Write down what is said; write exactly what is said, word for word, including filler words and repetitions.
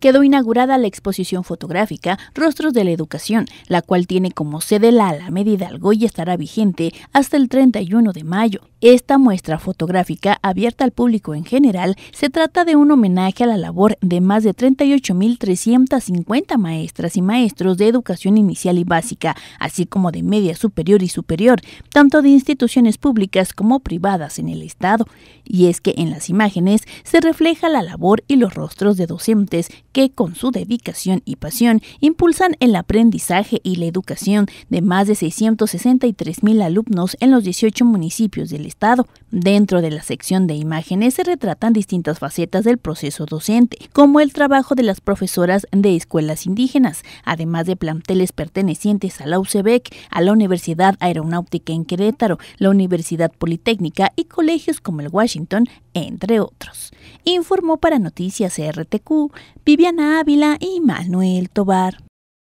quedó inaugurada la exposición fotográfica Rostros de la Educación, la cual tiene como sede la Alameda Hidalgo y estará vigente hasta el treinta y uno de mayo. Esta muestra fotográfica, abierta al público en general, se trata de un homenaje a la labor de más de treinta y ocho mil trescientas cincuenta maestras y maestros de educación inicial y básica, así como de media superior y superior, tanto de instituciones públicas como privadas en el estado. Y es que en las imágenes se refleja la labor y los rostros de docentes que con su dedicación y pasión impulsan el aprendizaje y la educación de más de seiscientos sesenta y tres mil alumnos en los dieciocho municipios del estado. Dentro de la sección de imágenes se retratan distintas facetas del proceso docente, como el trabajo de las profesoras de escuelas indígenas, además de planteles pertenecientes a la U C E B E C, a la Universidad Aeronáutica en Querétaro, la Universidad Politécnica y colegios como el Washington, entre otros. Informó para Noticias R T Q, Viviana Ávila y Manuel Tobar.